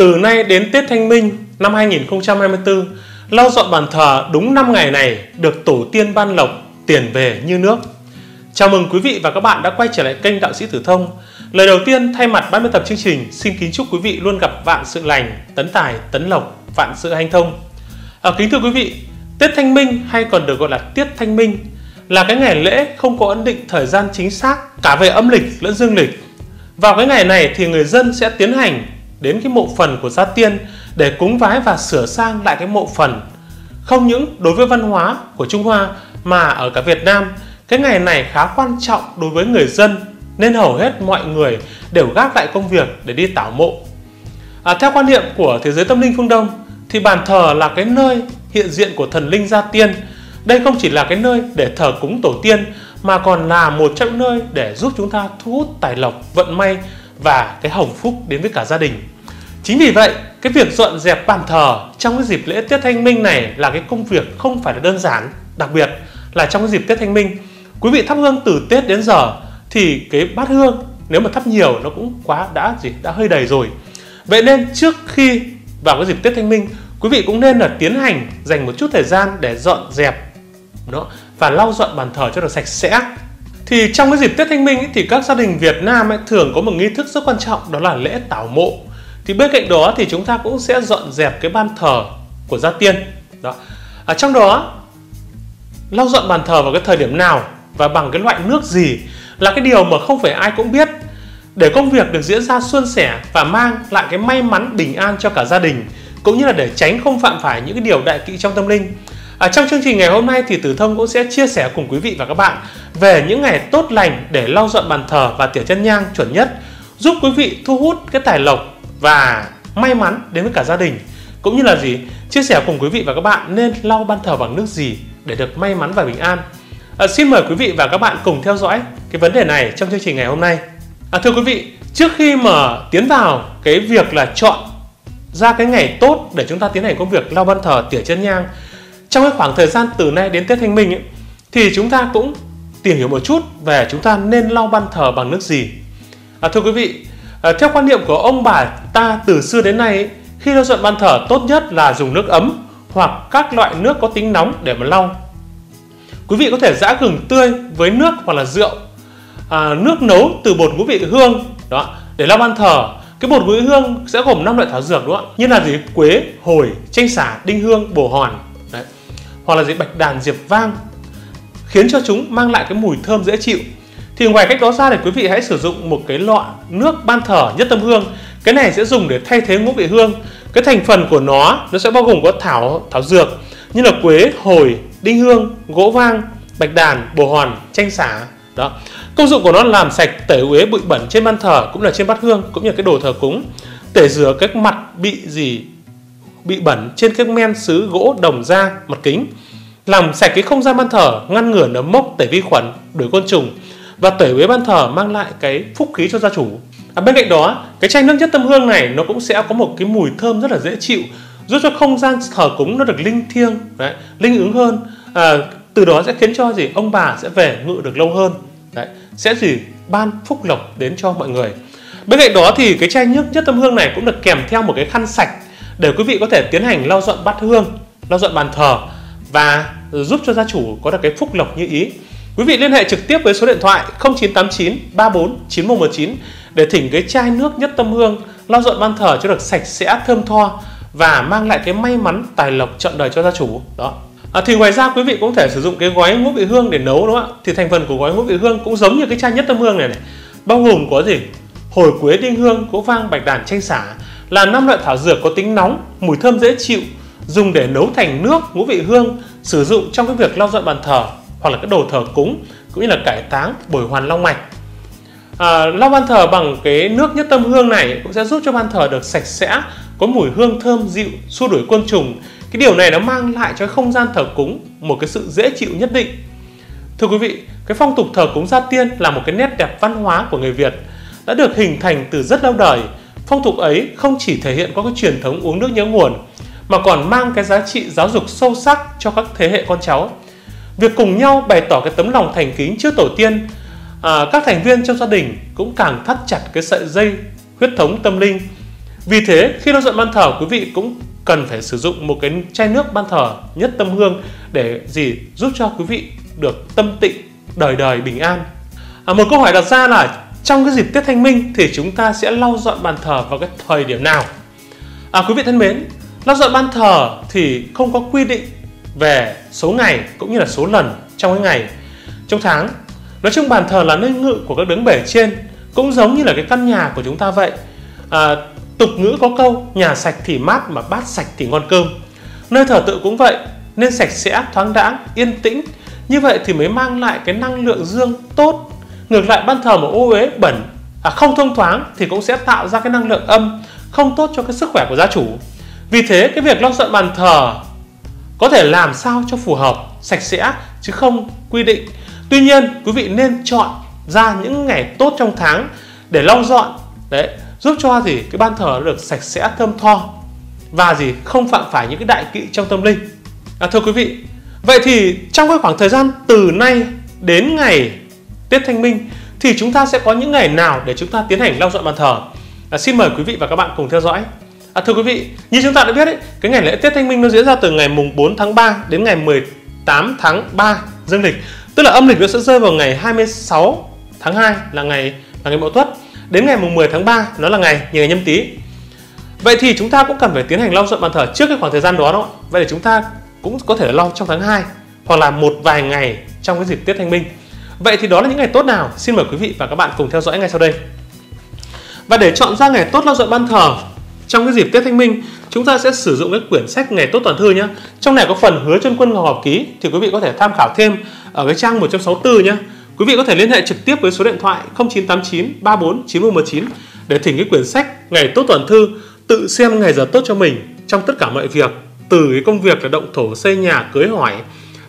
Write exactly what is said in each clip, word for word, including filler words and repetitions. Từ nay đến Tết Thanh Minh năm hai nghìn không trăm hai mươi tư, lau dọn bàn thờ đúng năm ngày này được tổ tiên ban lộc, tiền về như nước. Chào mừng quý vị và các bạn đã quay trở lại kênh Đạo sĩ Tử Thông. Lời đầu tiên, thay mặt ban biên tập chương trình, xin kính chúc quý vị luôn gặp vạn sự lành, tấn tài, tấn lộc, vạn sự hanh thông. À, kính thưa quý vị, Tết Thanh Minh hay còn được gọi là Tiết Thanh Minh là cái ngày lễ không có ấn định thời gian chính xác cả về âm lịch lẫn dương lịch. Vào cái ngày này thì người dân sẽ tiến hành đến cái mộ phần của Gia Tiên để cúng vái và sửa sang lại cái mộ phần. Không những đối với văn hóa của Trung Hoa mà ở cả Việt Nam, cái ngày này khá quan trọng đối với người dân nên hầu hết mọi người đều gác lại công việc để đi tảo mộ. À, theo quan niệm của thế giới tâm linh phương Đông thì bàn thờ là cái nơi hiện diện của thần linh Gia Tiên. Đây không chỉ là cái nơi để thờ cúng tổ tiên mà còn là một trong những nơi để giúp chúng ta thu hút tài lộc, vận may và cái hồng phúc đến với cả gia đình. Chính vì vậy, cái việc dọn dẹp bàn thờ trong cái dịp lễ Tết Thanh Minh này là cái công việc không phải là đơn giản. Đặc biệt là trong cái dịp Tết Thanh Minh, quý vị thắp hương từ Tết đến giờ thì cái bát hương nếu mà thắp nhiều nó cũng quá đã gì đã hơi đầy rồi. Vậy nên trước khi vào cái dịp Tết Thanh Minh, quý vị cũng nên là tiến hành dành một chút thời gian để dọn dẹp nó và lau dọn bàn thờ cho được sạch sẽ. Thì trong cái dịp Tết Thanh Minh ấy, thì các gia đình Việt Nam ấy, thường có một nghi thức rất quan trọng, đó là lễ tảo mộ. Thì bên cạnh đó thì chúng ta cũng sẽ dọn dẹp cái bàn thờ của Gia Tiên đó. À, trong đó lau dọn bàn thờ vào cái thời điểm nào và bằng cái loại nước gì là cái điều mà không phải ai cũng biết, để công việc được diễn ra suôn sẻ và mang lại cái may mắn bình an cho cả gia đình, cũng như là để tránh không phạm phải những cái điều đại kỵ trong tâm linh. À, trong chương trình ngày hôm nay thì Tử Thông cũng sẽ chia sẻ cùng quý vị và các bạn về những ngày tốt lành để lau dọn bàn thờ và tỉa chân nhang chuẩn nhất, giúp quý vị thu hút cái tài lộc và may mắn đến với cả gia đình, cũng như là gì chia sẻ cùng quý vị và các bạn nên lau bàn thờ bằng nước gì để được may mắn và bình an. À, xin mời quý vị và các bạn cùng theo dõi cái vấn đề này trong chương trình ngày hôm nay. À, thưa quý vị, trước khi mà tiến vào cái việc là chọn ra cái ngày tốt để chúng ta tiến hành công việc lau bàn thờ, tỉa chân nhang trong cái khoảng thời gian từ nay đến Tết Thanh Minh ấy, thì chúng ta cũng tìm hiểu một chút về chúng ta nên lau bàn thờ bằng nước gì. À, thưa quý vị, à, theo quan niệm của ông bà ta từ xưa đến nay ấy, khi lau dọn bàn thờ tốt nhất là dùng nước ấm hoặc các loại nước có tính nóng để mà lau. Quý vị có thể giã gừng tươi với nước hoặc là rượu, à, nước nấu từ bột ngũ vị hương đó để lau bàn thờ. Cái bột ngũ vị hương sẽ gồm năm loại thảo dược, đúng không? Như là gì quế, hồi, chanh xả, đinh hương, bồ hòn. Đấy. Hoặc là gì bạch đàn, diệp vang, khiến cho chúng mang lại cái mùi thơm dễ chịu. Thì ngoài cách đó ra thì quý vị hãy sử dụng một cái lọ nước ban thờ nhất tâm hương. Cái này sẽ dùng để thay thế ngũ vị hương. Cái thành phần của nó nó sẽ bao gồm có thảo thảo dược như là quế, hồi, đinh hương, gỗ vang, bạch đàn, bồ hòn, chanh xả đó. Công dụng của nó là làm sạch, tẩy uế bụi bẩn trên ban thờ cũng là trên bát hương cũng như cái đồ thờ cúng, tẩy rửa các mặt bị gì bị bẩn trên các men sứ, gỗ, đồng, da, mặt kính, làm sạch cái không gian ban thờ, ngăn ngừa nấm mốc, tẩy vi khuẩn, đuổi côn trùng và tẩy uế ban thờ, mang lại cái phúc khí cho gia chủ. À, bên cạnh đó cái chai nước nhất tâm hương này nó cũng sẽ có một cái mùi thơm rất là dễ chịu, giúp cho không gian thờ cúng nó được linh thiêng, đấy, linh ứng hơn. À, từ đó sẽ khiến cho gì ông bà sẽ về ngự được lâu hơn, đấy, sẽ gì ban phúc lộc đến cho mọi người. Bên cạnh đó thì cái chai nước nhất tâm hương này cũng được kèm theo một cái khăn sạch để quý vị có thể tiến hành lau dọn bát hương, lau dọn bàn thờ và giúp cho gia chủ có được cái phúc lộc như ý. Quý vị liên hệ trực tiếp với số điện thoại không chín tám chín ba bốn chín một một chín để thỉnh cái chai nước nhất tâm hương lau dọn bàn thờ cho được sạch sẽ, thơm tho và mang lại cái may mắn tài lộc trọn đời cho gia chủ đó. À, thì ngoài ra quý vị cũng có thể sử dụng cái gói ngũ vị hương để nấu, đúng không ạ? Thì thành phần của gói ngũ vị hương cũng giống như cái chai nhất tâm hương này, này bao gồm có gì hồi, quế, đinh hương, gỗ vang, bạch đàn, chanh xả, là năm loại thảo dược có tính nóng, mùi thơm dễ chịu, dùng để nấu thành nước ngũ vị hương, sử dụng trong cái việc lau dọn bàn thờ hoặc là cái đồ thờ cúng cũng như là cải táng, bồi hoàn long mạch. À, lau bàn thờ bằng cái nước nhất tâm hương này cũng sẽ giúp cho bàn thờ được sạch sẽ, có mùi hương thơm dịu, xua đuổi côn trùng. Cái điều này nó mang lại cho không gian thờ cúng một cái sự dễ chịu nhất định. Thưa quý vị, cái phong tục thờ cúng Gia Tiên là một cái nét đẹp văn hóa của người Việt đã được hình thành từ rất lâu đời. Phong tục ấy không chỉ thể hiện có cái truyền thống uống nước nhớ nguồn mà còn mang cái giá trị giáo dục sâu sắc cho các thế hệ con cháu. Việc cùng nhau bày tỏ cái tấm lòng thành kính trước tổ tiên, à, các thành viên trong gia đình cũng càng thắt chặt cái sợi dây huyết thống tâm linh. Vì thế, khi lau dọn ban thờ, quý vị cũng cần phải sử dụng một cái chai nước ban thờ nhất tâm hương để gì giúp cho quý vị được tâm tịnh, đời đời bình an. À, một câu hỏi đặt ra là trong cái dịp Tết Thanh Minh thì chúng ta sẽ lau dọn bàn thờ vào cái thời điểm nào? À, quý vị thân mến, lau dọn ban thờ thì không có quy định về số ngày cũng như là số lần trong cái ngày, trong tháng. Nói chung bàn thờ là nơi ngự của các đấng bể trên, cũng giống như là cái căn nhà của chúng ta vậy. À, tục ngữ có câu nhà sạch thì mát mà bát sạch thì ngon cơm. Nơi thờ tự cũng vậy, nên sạch sẽ, thoáng đãng, yên tĩnh. Như vậy thì mới mang lại cái năng lượng dương tốt. Ngược lại, ban thờ mà ô uế, bẩn, à, không thông thoáng thì cũng sẽ tạo ra cái năng lượng âm không tốt cho cái sức khỏe của gia chủ. Vì thế cái việc lau dọn bàn thờ có thể làm sao cho phù hợp, sạch sẽ chứ không quy định. Tuy nhiên, quý vị nên chọn ra những ngày tốt trong tháng để lau dọn đấy, giúp cho gì cái ban thờ được sạch sẽ, thơm tho và gì không phạm phải những cái đại kỵ trong tâm linh. À, thưa quý vị, vậy thì trong cái khoảng thời gian từ nay đến ngày Tết Thanh Minh thì chúng ta sẽ có những ngày nào để chúng ta tiến hành lau dọn bàn thờ? À, xin mời quý vị và các bạn cùng theo dõi. À, thưa quý vị, như chúng ta đã biết ấy, cái ngày lễ Tết Thanh Minh nó diễn ra từ ngày mùng bốn tháng ba đến ngày mười tám tháng ba dương lịch, tức là âm lịch nó sẽ rơi vào ngày hai mươi sáu tháng hai là ngày là ngày Mậu Tuất, đến ngày mùng mười tháng ba nó là ngày ngày Nhâm Tý. Vậy thì chúng ta cũng cần phải tiến hành lau dọn bàn thờ trước cái khoảng thời gian đó đó. Vậy để chúng ta cũng có thể lau trong tháng hai hoặc là một vài ngày trong cái dịp Tết Thanh Minh. Vậy thì đó là những ngày tốt nào? Xin mời quý vị và các bạn cùng theo dõi ngay sau đây. Và để chọn ra ngày tốt lau dọn ban thờ trong cái dịp Tết Thanh Minh, chúng ta sẽ sử dụng cái quyển sách Ngày Tốt Toàn Thư nhé. Trong này có phần Hứa Chân Quân Ngọc Học Ký thì quý vị có thể tham khảo thêm ở cái trang một trăm sáu mươi tư nhé. Quý vị có thể liên hệ trực tiếp với số điện thoại không chín tám chín ba bốn chín một một chín để thỉnh cái quyển sách Ngày Tốt Toàn Thư, tự xem ngày giờ tốt cho mình trong tất cả mọi việc, từ cái công việc là động thổ xây nhà cưới hỏi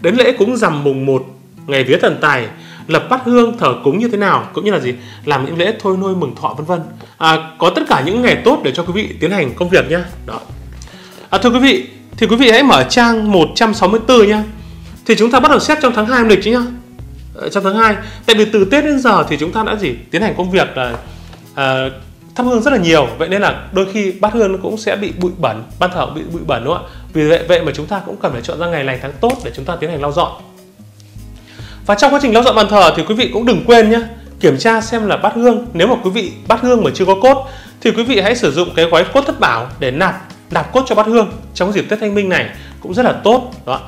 đến lễ cúng rằm mùng một, ngày vía thần tài, lập bát hương thờ cúng như thế nào, cũng như là gì làm những lễ thôi nuôi mừng thọ vân vân. À, có tất cả những ngày tốt để cho quý vị tiến hành công việc nhé. Đó. À, thưa quý vị, thì quý vị hãy mở trang một trăm sáu mươi tư nhé. Thì chúng ta bắt đầu xét trong tháng hai âm lịch chứ nhá. À, trong tháng hai, tại vì từ Tết đến giờ thì chúng ta đã gì tiến hành công việc là à, thắp hương rất là nhiều, vậy nên là đôi khi bát hương nó cũng sẽ bị bụi bẩn, ban thờ bị bụi bẩn đúng không ạ? Vì vậy vậy mà chúng ta cũng cần phải chọn ra ngày lành tháng tốt để chúng ta tiến hành lau dọn. Và trong quá trình lau dọn bàn thờ thì quý vị cũng đừng quên nhé, kiểm tra xem là bát hương, nếu mà quý vị bát hương mà chưa có cốt thì quý vị hãy sử dụng cái gói cốt thất bảo để nạp nạp cốt cho bát hương trong dịp Tết Thanh Minh này cũng rất là tốt đó.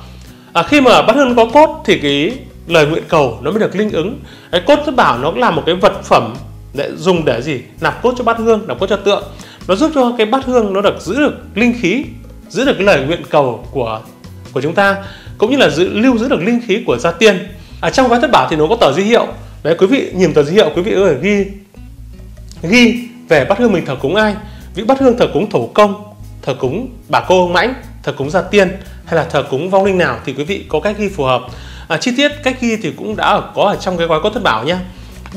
À, khi mà bát hương có cốt thì cái lời nguyện cầu nó mới được linh ứng. Cái cốt thất bảo nó cũng là một cái vật phẩm để dùng để gì nạp cốt cho bát hương, nạp cốt cho tượng, nó giúp cho cái bát hương nó được giữ được linh khí, giữ được cái lời nguyện cầu của của chúng ta, cũng như là giữ lưu giữ được linh khí của gia tiên. À, trong gói thất bảo thì nó có tờ di hiệu đấy, quý vị nhìn tờ di hiệu quý vị có thể ghi ghi về bát hương mình thờ cúng ai, vị bát hương thờ cúng thổ công, thờ cúng bà cô mãnh, thờ cúng gia tiên hay là thờ cúng vong linh nào thì quý vị có cách ghi phù hợp. À, chi tiết cách ghi thì cũng đã ở, có ở trong cái gói cốt thất bảo nhé.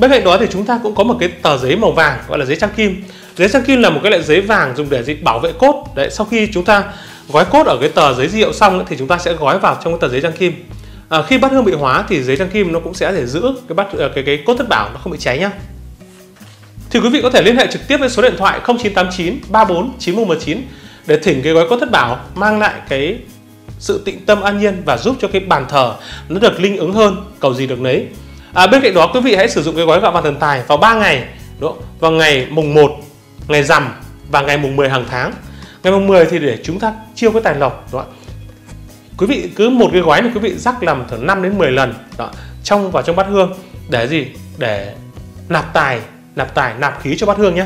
Bên cạnh đó thì chúng ta cũng có một cái tờ giấy màu vàng gọi là giấy trang kim. Giấy trang kim là một cái loại giấy vàng dùng để gì bảo vệ cốt đấy. Sau khi chúng ta gói cốt ở cái tờ giấy di hiệu xong thì chúng ta sẽ gói vào trong cái tờ giấy trang kim. À, khi bát hương bị hóa thì giấy trang kim nó cũng sẽ để giữ cái bát cái cái cốt thất bảo nó không bị cháy nhá. Thì quý vị có thể liên hệ trực tiếp với số điện thoại không chín tám chín ba bốn chín một một chín để thỉnh cái gói cốt thất bảo mang lại cái sự tịnh tâm an nhiên và giúp cho cái bàn thờ nó được linh ứng hơn, cầu gì được nấy. À, bên cạnh đó quý vị hãy sử dụng cái gói gạo vàng thần tài vào ba ngày, đúng không? Vào ngày mùng một, ngày rằm và ngày mùng mười hàng tháng. Ngày mùng mười thì để chúng ta chiêu cái tài lộc, đúng không? Quý vị cứ một cái gói này quý vị rắc làm từ năm đến mười lần đó, trong vào trong bát hương để gì để nạp tài, nạp tài nạp khí cho bát hương nhé.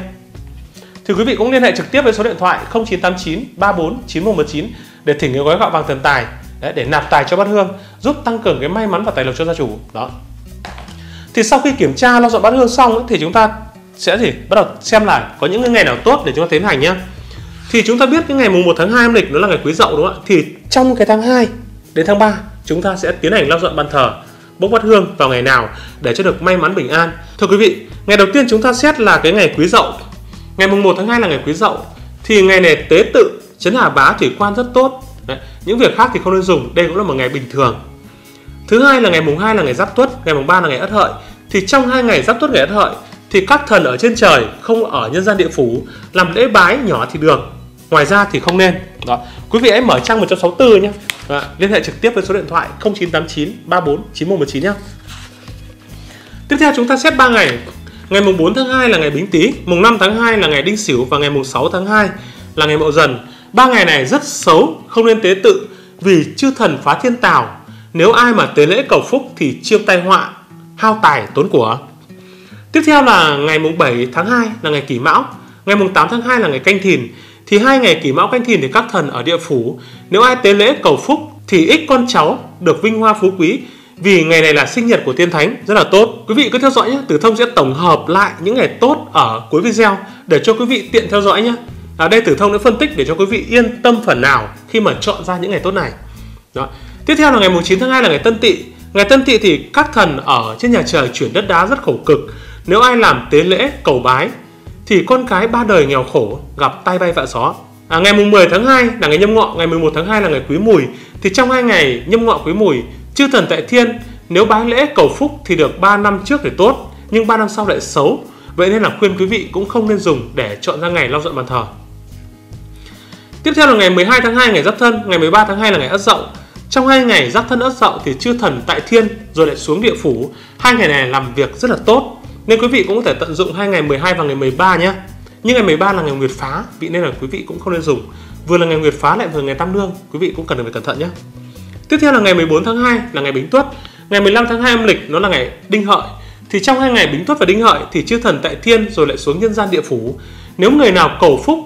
Thì quý vị cũng liên hệ trực tiếp với số điện thoại không chín tám chín ba bốn chín một một chín để thỉnh cái gói gạo vàng thần tài đấy, để nạp tài cho bát hương, giúp tăng cường cái may mắn và tài lộc cho gia chủ đó. Thì sau khi kiểm tra lau dọn bát hương xong ấy, thì chúng ta sẽ gì bắt đầu xem là có những ngày nào tốt để chúng ta tiến hành nhé. Thì chúng ta biết cái ngày mùng một tháng hai âm lịch nó là ngày Quý Dậu đúng không ạ? Thì trong cái tháng hai đến tháng ba chúng ta sẽ tiến hành lau dọn bàn thờ, bốc bát hương vào ngày nào để cho được may mắn bình an. Thưa quý vị, ngày đầu tiên chúng ta xét là cái ngày Quý Dậu. Ngày mùng một tháng hai là ngày Quý Dậu. Thì ngày này tế tự, trấn Hà Bá, thủy quan rất tốt. Đấy. Những việc khác thì không nên dùng, đây cũng là một ngày bình thường. Thứ hai là ngày mùng hai là ngày Giáp Tuất, ngày mùng ba là ngày Ất Hợi. Thì trong hai ngày Giáp Tuất, ngày Ất Hợi thì các thần ở trên trời không ở nhân gian địa phủ làm lễ bái nhỏ thì được, ngoài ra thì không nên. Đó. Quý vị hãy mở trang một trăm sáu mươi tư nhé. Đó. Liên hệ trực tiếp với số điện thoại không chín tám chín ba bốn chín một một chín nhé. Tiếp theo chúng ta xét ba ngày. Ngày mùng bốn tháng hai là ngày Bính Tý, mùng năm tháng hai là ngày Đinh Sửu và ngày mùng sáu tháng hai là ngày Mậu Dần. Ba ngày này rất xấu, không nên tế tự vì chư thần phá thiên tào. Nếu ai mà tế lễ cầu phúc thì chiêu tai họa, hao tài tốn của. Tiếp theo là ngày mùng bảy tháng hai là ngày Kỷ Mão, ngày mùng tám tháng hai là ngày Canh Thìn. Thì hai ngày Kỷ Mão Canh Thìn thì các thần ở địa phủ, nếu ai tế lễ cầu phúc thì ích con cháu được vinh hoa phú quý, vì ngày này là sinh nhật của Tiên Thánh, rất là tốt. Quý vị cứ theo dõi nhé, Tử Thông sẽ tổng hợp lại những ngày tốt ở cuối video để cho quý vị tiện theo dõi nhé. Ở đây Tử Thông đã phân tích để cho quý vị yên tâm phần nào khi mà chọn ra những ngày tốt này. Đó. Tiếp theo là ngày chín tháng hai là ngày Tân Tỵ. Ngày Tân Tỵ thì các thần ở trên nhà trời chuyển đất đá rất khổ cực. Nếu ai làm tế lễ cầu bái thì con cái ba đời nghèo khổ, gặp tai bay vạ gió. À, ngày mười tháng hai là ngày Nhâm Ngọ, ngày mười một tháng hai là ngày Quý Mùi. Thì trong hai ngày Nhâm Ngọ Quý Mùi, chư thần tại thiên nếu bái lễ cầu phúc thì được ba năm trước thì tốt, nhưng ba năm sau lại xấu. Vậy nên là khuyên quý vị cũng không nên dùng để chọn ra ngày lau dọn bàn thờ. Tiếp theo là ngày mười hai tháng hai ngày Giáp Thân, ngày mười ba tháng hai là ngày Ất Dậu. Trong hai ngày Giáp Thân Ất Dậu thì chư thần tại thiên rồi lại xuống địa phủ. Hai ngày này làm việc rất là tốt, nên quý vị cũng có thể tận dụng hai ngày mười hai và ngày mười ba nhé. Nhưng ngày mười ba là ngày Nguyệt Phá, vì nên là quý vị cũng không nên dùng. Vừa là ngày Nguyệt Phá lại vừa ngày Tam Nương, quý vị cũng cần phải cẩn thận nhé. Tiếp theo là ngày mười bốn tháng hai là ngày Bính Tuất. Ngày mười lăm tháng hai âm lịch nó là ngày Đinh Hợi. Thì trong hai ngày Bính Tuất và Đinh Hợi thì chư thần tại thiên rồi lại xuống nhân gian địa phủ. Nếu người nào cầu phúc,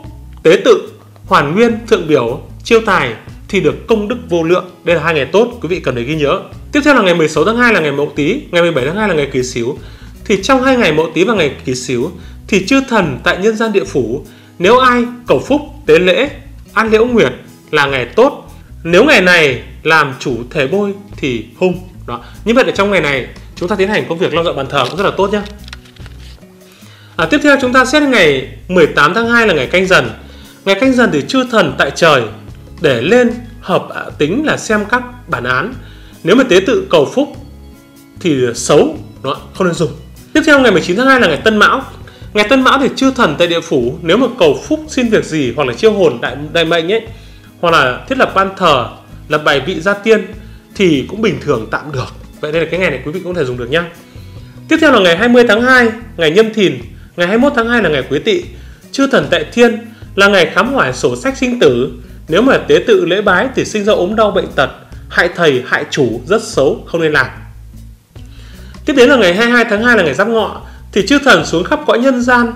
tế tự, hoàn nguyên, thượng biểu, chiêu tài thì được công đức vô lượng. Đây là hai ngày tốt quý vị cần phải ghi nhớ. Tiếp theo là ngày mười sáu tháng hai là ngày Mậu Tý, ngày mười bảy tháng hai là ngày Kỷ Sửu. Thì trong hai ngày Mậu Tý và ngày Kỷ Sửu thì chư thần tại nhân gian địa phủ, nếu ai cầu phúc, tế lễ, ăn liễu nguyệt là ngày tốt. Nếu ngày này làm chủ thể bôi thì hung. Đó. Như vậy là trong ngày này chúng ta tiến hành công việc lau dọn bàn thờ cũng rất là tốt nhé. À, tiếp theo chúng ta xét ngày mười tám tháng hai là ngày Canh Dần. Ngày Canh Dần thì chư thần tại trời để lên hợp tính là xem các bản án. Nếu mà tế tự cầu phúc thì xấu, đó, không nên dùng. Tiếp theo ngày mười chín tháng hai là ngày Tân Mão. Ngày Tân Mão thì chư thần tại địa phủ, nếu mà cầu phúc xin việc gì hoặc là chiêu hồn đại, đại mệnh ấy, hoặc là thiết lập ban thờ, lập bài vị gia tiên thì cũng bình thường tạm được. Vậy đây là cái ngày này quý vị cũng có thể dùng được nhá. Tiếp theo là ngày hai mươi tháng hai ngày Nhâm Thìn. Ngày hai mươi mốt tháng hai là ngày Quý Tỵ. Chư thần tại thiên là ngày khám hoại sổ sách sinh tử. Nếu mà tế tự lễ bái thì sinh ra ốm đau bệnh tật, hại thầy hại chủ, rất xấu, không nên làm. Tiếp đến là ngày hai mươi hai tháng hai là ngày Giáp Ngọ. Thì chư thần xuống khắp cõi nhân gian,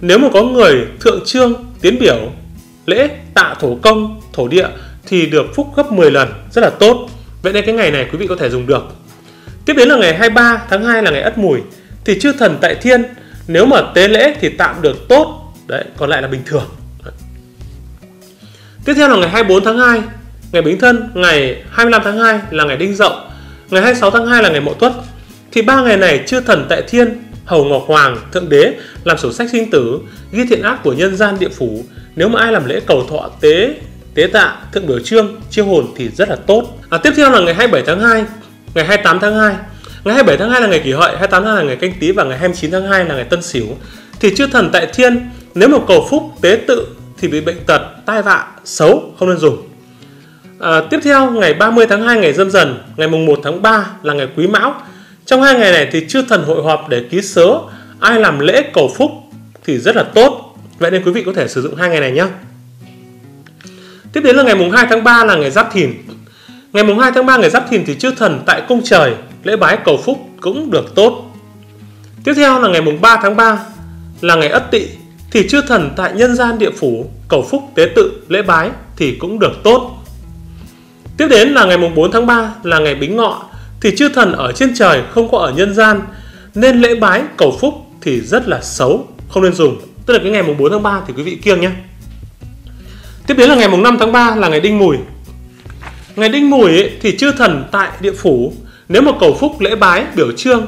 nếu mà có người thượng trương, tiến biểu, lễ tạ thổ công, thổ địa thì được phúc gấp mười lần, rất là tốt. Vậy nên cái ngày này quý vị có thể dùng được. Tiếp đến là ngày hai mươi ba tháng hai là ngày Ất Mùi. Thì chư thần tại thiên nếu mà tế lễ thì tạm được tốt. Đấy, còn lại là bình thường. Đấy. Tiếp theo là ngày hai mươi bốn tháng hai ngày Bính Thân. Ngày hai mươi lăm tháng hai là ngày Đinh Dậu. Ngày hai mươi sáu tháng hai là ngày Mậu Tuất. Thì ba ngày này chư thần tại thiên hầu Ngọc Hoàng, Thượng Đế làm sổ sách sinh tử, ghi thiện ác của nhân gian địa phủ. Nếu mà ai làm lễ cầu thọ, tế tế tạ, thượng biểu trương, chiêu hồn thì rất là tốt. À, tiếp theo là ngày hai mươi bảy tháng hai ngày hai mươi tám tháng hai. Ngày hai mươi bảy tháng hai là ngày Kỷ Hợi, hai mươi tám tháng hai là ngày Canh Tý và ngày hai mươi chín tháng hai là ngày Tân Sửu. Thì chư thần tại thiên nếu mà cầu phúc, tế tự thì bị bệnh tật, tai vạ, xấu, không nên dùng. À, tiếp theo ngày ba mươi tháng hai ngày Dâm Dần. Ngày mùng một tháng ba là ngày Quý Mão. Trong hai ngày này thì chư thần hội họp để ký sớ, ai làm lễ cầu phúc thì rất là tốt. Vậy nên quý vị có thể sử dụng hai ngày này nhé. Tiếp đến là ngày mùng hai tháng ba là ngày Giáp Thìn. Ngày mùng hai tháng ba ngày Giáp Thìn thì chư thần tại cung trời lễ bái cầu phúc cũng được tốt. Tiếp theo là ngày mùng ba tháng ba là ngày Ất Tỵ. Thì chư thần tại nhân gian địa phủ cầu phúc, tế tự, lễ bái thì cũng được tốt. Tiếp đến là ngày mùng bốn tháng ba là ngày Bính Ngọ. Thì chư thần ở trên trời không có ở nhân gian, nên lễ bái cầu phúc thì rất là xấu, không nên dùng. Tức là cái ngày mùng bốn tháng ba thì quý vị kiêng nhé. Tiếp đến là ngày mùng năm tháng ba là ngày Đinh Mùi. Ngày Đinh Mùi ấy, thì chư thần tại địa phủ nếu mà cầu phúc, lễ bái, biểu trương,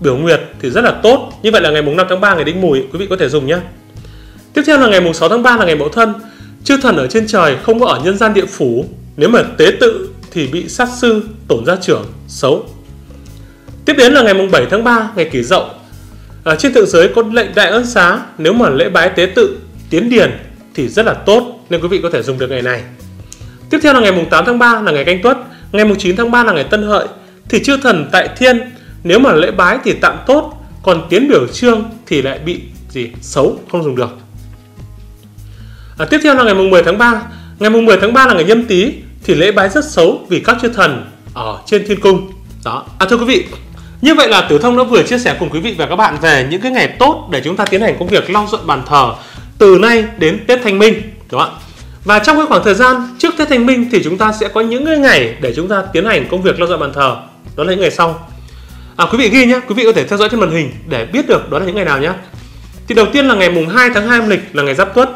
biểu nguyệt thì rất là tốt. Như vậy là ngày mùng năm tháng ba ngày Đinh Mùi ấy, quý vị có thể dùng nhé. Tiếp theo là ngày mùng sáu tháng ba là ngày Mậu Thân. Chư thần ở trên trời không có ở nhân gian địa phủ, nếu mà tế tự thì bị sát sư, tổn gia trưởng, xấu. Tiếp đến là ngày mùng bảy tháng ba ngày Kỷ Dậu. À, trên thượng giới có lệnh đại ơn xá, nếu mà lễ bái tế tự tiến điền thì rất là tốt, nên quý vị có thể dùng được ngày này. Tiếp theo là ngày mùng tám tháng ba là ngày Canh Tuất, ngày mùng chín tháng ba là ngày Tân Hợi. Thì chư thần tại thiên, nếu mà lễ bái thì tạm tốt, còn tiến biểu trương thì lại bị gì xấu, không dùng được. À, tiếp theo là ngày mùng mười tháng ba. Ngày mùng mười tháng ba là ngày Nhâm Tý, thì lễ bái rất xấu vì các chư thần ở trên thiên cung. Đó. À, thưa quý vị, như vậy là Tử Thông đã vừa chia sẻ cùng quý vị và các bạn về những cái ngày tốt để chúng ta tiến hành công việc lau dọn bàn thờ từ nay đến Tết Thanh Minh. Đúng không? Và trong cái khoảng thời gian trước Tết Thanh Minh thì chúng ta sẽ có những cái ngày để chúng ta tiến hành công việc lau dọn bàn thờ. Đó là những ngày sau. À, quý vị ghi nhé, quý vị có thể theo dõi trên màn hình để biết được đó là những ngày nào nhé. Thì đầu tiên là ngày mùng hai tháng hai âm lịch là ngày Giáp Tuất.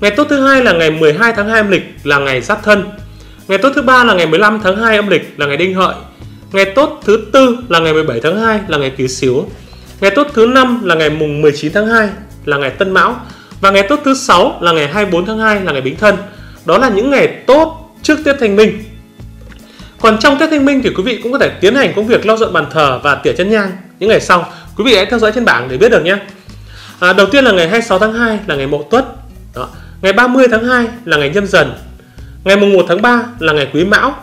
Ngày tốt thứ hai là ngày mười hai tháng hai âm lịch là ngày Giáp Thân. Ngày tốt thứ ba là ngày mười lăm tháng hai âm lịch là ngày Đinh Hợi. Ngày tốt thứ tư là ngày mười bảy tháng hai là ngày Kỷ Sửu. Ngày tốt thứ năm là ngày mùng mười chín tháng hai là ngày Tân Mão. Và ngày tốt thứ sáu là ngày hai mươi bốn tháng hai là ngày Bính Thân. Đó là những ngày tốt trước Tết Thanh Minh. Còn trong Tết Thanh Minh thì quý vị cũng có thể tiến hành công việc lau dọn bàn thờ và tỉa chân nhang những ngày sau. Quý vị hãy theo dõi trên bảng để biết được nhé. À, đầu tiên là ngày hai mươi sáu tháng hai là ngày Mậu Tuất. Đó. Ngày ba mươi tháng hai là ngày Nhâm Dần. Ngày mùng một tháng ba là ngày Quý Mão.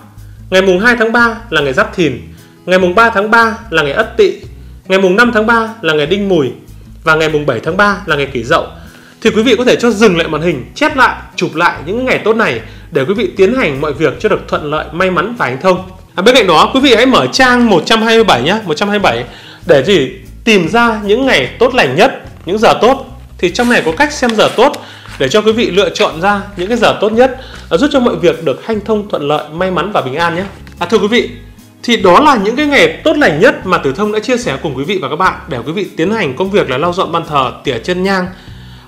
Ngày mùng hai tháng ba là ngày Giáp Thìn. Ngày mùng ba tháng ba là ngày Ất Tỵ. Ngày mùng năm tháng ba là ngày Đinh Mùi. Và ngày mùng bảy tháng ba là ngày Kỷ Dậu. Thì quý vị có thể cho dừng lại màn hình, chép lại, chụp lại những ngày tốt này để quý vị tiến hành mọi việc cho được thuận lợi, may mắn và hành thông. À, bên cạnh đó quý vị hãy mở trang một trăm hai mươi bảy nhé, một trăm hai mươi bảy để gì tìm ra những ngày tốt lành nhất, những giờ tốt. Thì trong này có cách xem giờ tốt để cho quý vị lựa chọn ra những cái giờ tốt nhất, giúp cho mọi việc được hanh thông, thuận lợi, may mắn và bình an nhé. À, thưa quý vị, thì đó là những cái ngày tốt lành nhất mà Tử Thông đã chia sẻ cùng quý vị và các bạn để quý vị tiến hành công việc là lau dọn bàn thờ, tỉa chân nhang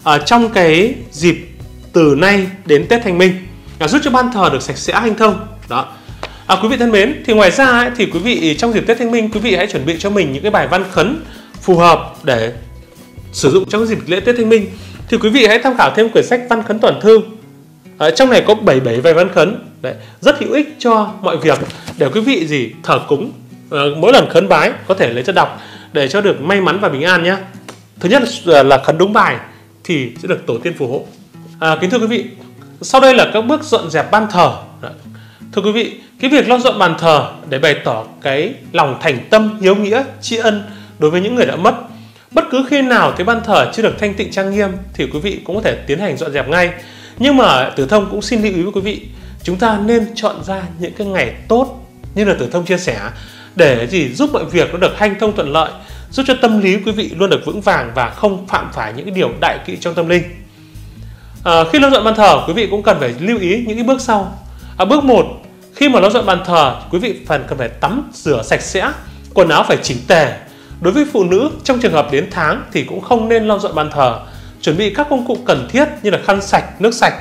ở trong cái dịp từ nay đến Tết Thanh Minh, là giúp cho ban thờ được sạch sẽ, hanh thông. Đó. À, quý vị thân mến, thì ngoài ra ấy, thì quý vị trong dịp Tết Thanh Minh quý vị hãy chuẩn bị cho mình những cái bài văn khấn phù hợp để sử dụng trong dịp lễ Tết Thanh Minh. Thì quý vị hãy tham khảo thêm quyển sách Văn Khấn Toàn Thư. À, trong này có bảy mươi bảy bài văn khấn. Đấy, rất hữu ích cho mọi việc để quý vị gì thờ cúng, à, mỗi lần khấn bái có thể lấy cho đọc để cho được may mắn và bình an nhé. Thứ nhất là, là khấn đúng bài thì sẽ được tổ tiên phù hộ. À, kính thưa quý vị, sau đây là các bước dọn dẹp ban thờ. Đấy. Thưa quý vị, cái việc lau dọn bàn thờ để bày tỏ cái lòng thành tâm, hiếu nghĩa, tri ân đối với những người đã mất. Bất cứ khi nào thấy ban thờ chưa được thanh tịnh, trang nghiêm thì quý vị cũng có thể tiến hành dọn dẹp ngay. Nhưng mà Tử Thông cũng xin lưu ý với quý vị, chúng ta nên chọn ra những cái ngày tốt như là Tử Thông chia sẻ để gì giúp mọi việc nó được hanh thông, thuận lợi, giúp cho tâm lý quý vị luôn được vững vàng và không phạm phải những cái điều đại kỵ trong tâm linh. À, khi lau dọn bàn thờ, quý vị cũng cần phải lưu ý những cái bước sau. À, bước một, khi mà lau dọn bàn thờ, quý vị phần cần phải tắm rửa sạch sẽ, quần áo phải chỉnh tề. Đối với phụ nữ, trong trường hợp đến tháng thì cũng không nên lau dọn bàn thờ. Chuẩn bị các công cụ cần thiết như là khăn sạch, nước sạch.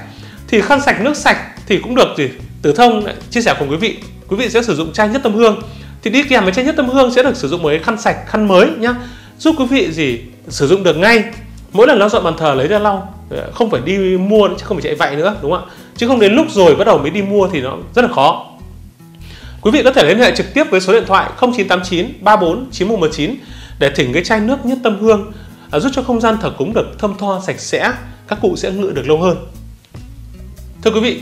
Thì khăn sạch, nước sạch thì cũng được gì Tử Thông chia sẻ cùng quý vị. Quý vị sẽ sử dụng chai Nhất Tâm Hương. Thì đi kèm với chai Nhất Tâm Hương sẽ được sử dụng một cái khăn sạch, khăn mới nhá, giúp quý vị gì sử dụng được ngay. Mỗi lần lau dọn bàn thờ lấy ra lau, không phải đi mua, chứ không phải chạy vạy nữa, đúng không ạ? Chứ không đến lúc rồi bắt đầu mới đi mua thì nó rất là khó. Quý vị có thể liên hệ trực tiếp với số điện thoại không chín tám chín ba bốn chín một một chín để thỉnh cái chai nước Nhất Tâm Hương, à, giúp cho không gian thờ cúng được thơm tho, sạch sẽ, các cụ sẽ ngự được lâu hơn. Thưa quý vị,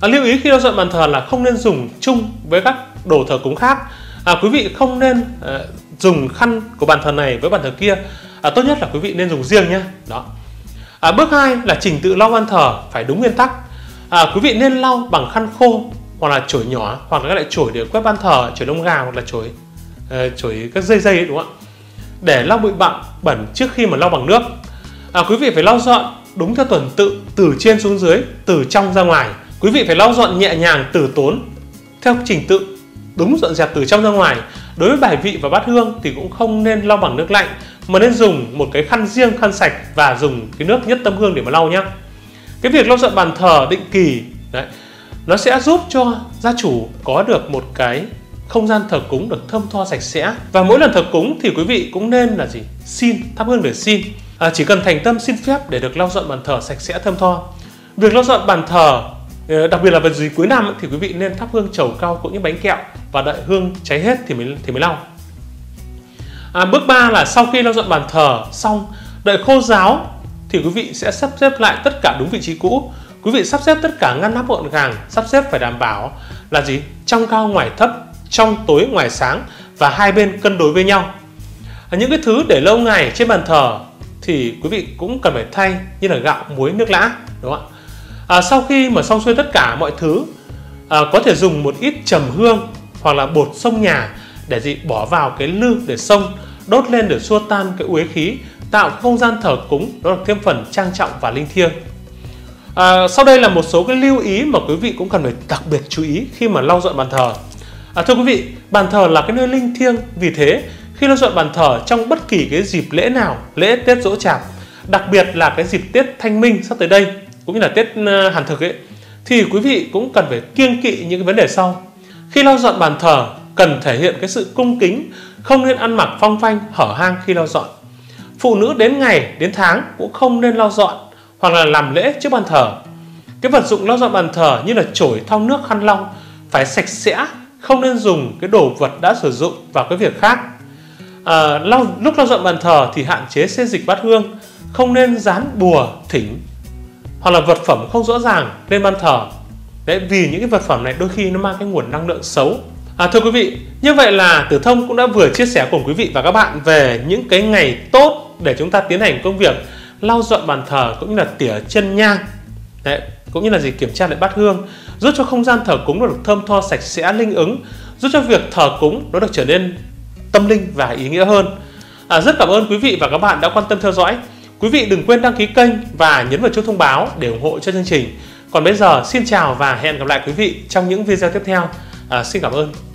à, lưu ý khi lau dọn bàn thờ là không nên dùng chung với các đồ thờ cúng khác. À, quý vị không nên à, dùng khăn của bàn thờ này với bàn thờ kia. À, tốt nhất là quý vị nên dùng riêng nhé. Đó. À, bước hai là trình tự lau bàn thờ phải đúng nguyên tắc. À, quý vị nên lau bằng khăn khô hoặc là chổi nhỏ, hoặc là các loại chổi để quét ban thờ, chổi lông gà hoặc là chổi uh, chổi các dây dây ấy, đúng không ạ? Để lau bụi bặm bẩn trước khi mà lau bằng nước. À, quý vị phải lau dọn đúng theo tuần tự, từ trên xuống dưới, từ trong ra ngoài. Quý vị phải lau dọn nhẹ nhàng, từ tốn, theo trình tự, đúng dọn dẹp từ trong ra ngoài. Đối với bài vị và bát hương thì cũng không nên lau bằng nước lạnh, mà nên dùng một cái khăn riêng, khăn sạch và dùng cái nước Nhất Tâm Hương để mà lau nhé. Cái việc lau dọn bàn thờ định kỳ đấy, nó sẽ giúp cho gia chủ có được một cái không gian thờ cúng được thơm tho, sạch sẽ. Và mỗi lần thờ cúng thì quý vị cũng nên là gì xin thắp hương để xin. À, chỉ cần thành tâm xin phép để được lau dọn bàn thờ sạch sẽ, thơm tho. Việc lau dọn bàn thờ, đặc biệt là vào dịp cuối năm thì quý vị nên thắp hương trầu cau cũng như bánh kẹo và đợi hương cháy hết thì mới thì mới lau. à, Bước ba là sau khi lau dọn bàn thờ xong, đợi khô ráo thì quý vị sẽ sắp xếp lại tất cả đúng vị trí cũ. Quý vị sắp xếp tất cả ngăn nắp gọn gàng, sắp xếp phải đảm bảo là gì? Trong cao ngoài thấp, trong tối ngoài sáng, và hai bên cân đối với nhau. À, những cái thứ để lâu ngày trên bàn thờ thì quý vị cũng cần phải thay, như là gạo, muối, nước lã, đúng không ạ? À, sau khi mà xong xuôi tất cả mọi thứ, à, có thể dùng một ít trầm hương hoặc là bột xông nhà để gì bỏ vào cái lư để xông, đốt lên để xua tan cái uế khí, tạo không gian thờ cúng, đó là thêm phần trang trọng và linh thiêng. À, sau đây là một số cái lưu ý mà quý vị cũng cần phải đặc biệt chú ý khi mà lau dọn bàn thờ. À, thưa quý vị, bàn thờ là cái nơi linh thiêng, vì thế khi lau dọn bàn thờ trong bất kỳ cái dịp lễ nào, lễ Tết Dỗ Chạp, đặc biệt là cái dịp Tết Thanh Minh sắp tới đây, cũng như là Tết Hàn Thực ấy, thì quý vị cũng cần phải kiêng kỵ những cái vấn đề sau. Khi lau dọn bàn thờ cần thể hiện cái sự cung kính, không nên ăn mặc phong phanh, hở hang khi lau dọn. Phụ nữ đến ngày, đến tháng cũng không nên lau dọn hoặc là làm lễ trước bàn thờ. Cái vật dụng lau dọn bàn thờ như là chổi, thau nước, khăn lau phải sạch sẽ, không nên dùng cái đồ vật đã sử dụng vào cái việc khác. À, lau, lúc lau dọn bàn thờ thì hạn chế xê dịch bát hương, không nên dán bùa, thỉnh hoặc là vật phẩm không rõ ràng lên bàn thờ. Đấy, vì những cái vật phẩm này đôi khi nó mang cái nguồn năng lượng xấu. À, thưa quý vị, như vậy là Tử Thông cũng đã vừa chia sẻ cùng quý vị và các bạn về những cái ngày tốt để chúng ta tiến hành công việc lau dọn bàn thờ, cũng như là tỉa chân nhang, đấy, cũng như là gì kiểm tra lại bát hương, giúp cho không gian thờ cúng nó được thơm tho, sạch sẽ, linh ứng, giúp cho việc thờ cúng nó được trở nên tâm linh và ý nghĩa hơn. À, rất cảm ơn quý vị và các bạn đã quan tâm theo dõi. Quý vị đừng quên đăng ký kênh và nhấn vào chuông thông báo để ủng hộ cho chương trình. Còn bây giờ xin chào và hẹn gặp lại quý vị trong những video tiếp theo. À, xin cảm ơn.